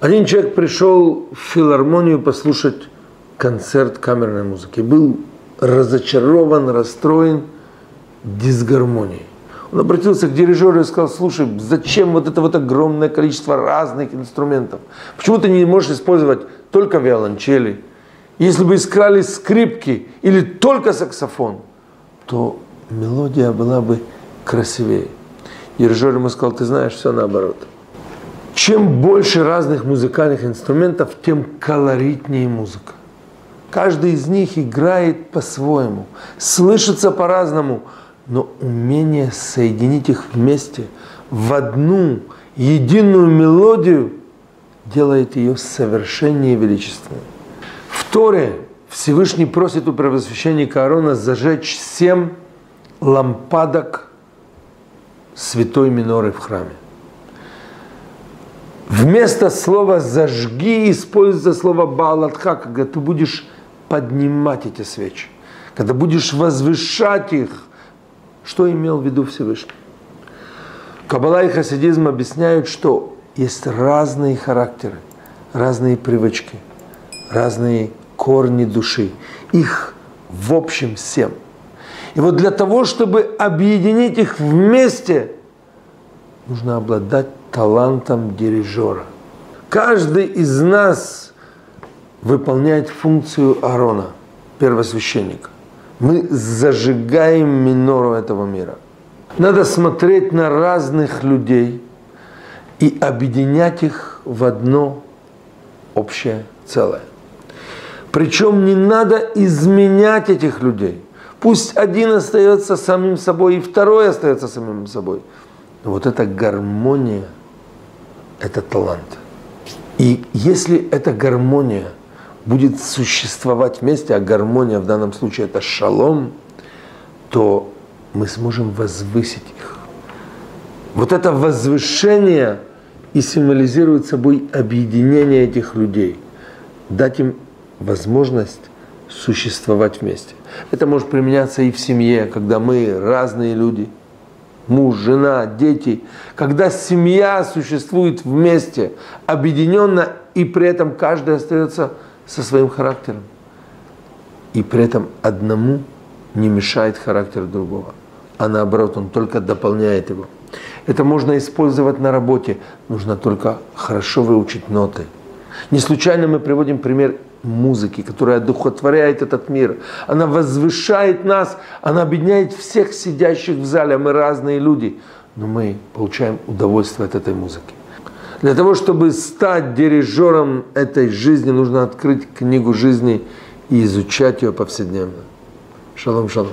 Один человек пришел в филармонию послушать концерт камерной музыки. Был разочарован, расстроен дисгармонией. Он обратился к дирижеру и сказал: слушай, зачем вот это вот огромное количество разных инструментов? Почему ты не можешь использовать только виолончели? Если бы искали скрипки или только саксофон, то мелодия была бы красивее. Дирижер ему сказал: ты знаешь, все наоборот. Чем больше разных музыкальных инструментов, тем колоритнее музыка. Каждый из них играет по-своему, слышится по-разному, но умение соединить их вместе в одну единую мелодию делает ее совершеннее и величественной. В Торе Всевышний просит у первосвященника Аарона зажечь 7 лампадок святой миноры в храме. Вместо слова «зажги» используется слово «баалатха», когда ты будешь поднимать эти свечи, когда будешь возвышать их. Что имел в виду Всевышний? Каббала и хасидизм объясняют, что есть разные характеры, разные привычки, разные корни души. Их в общем 7. И вот для того, чтобы объединить их вместе, нужно обладать талантом дирижера. Каждый из нас выполняет функцию Аарона, первосвященника. Мы зажигаем минору этого мира. Надо смотреть на разных людей и объединять их в одно общее целое. Причем не надо изменять этих людей. Пусть один остается самим собой, и второй остается самим собой. Но вот эта гармония – это талант. И если эта гармония будет существовать вместе, а гармония в данном случае – это шалом, то мы сможем возвысить их. Вот это возвышение и символизирует собой объединение этих людей, дать им возможность существовать вместе. Это может применяться и в семье, когда мы разные люди. Муж, жена, дети. Когда семья существует вместе, объединенно, и при этом каждый остается со своим характером. И при этом одному не мешает характер другого, а наоборот, он только дополняет его. Это можно использовать на работе. Нужно только хорошо выучить ноты. Не случайно мы приводим пример музыки, которая одухотворяет этот мир. Она возвышает нас, она объединяет всех сидящих в зале. Мы разные люди, но мы получаем удовольствие от этой музыки. Для того, чтобы стать дирижером этой жизни, нужно открыть книгу жизни и изучать ее повседневно. Шалом, шалом.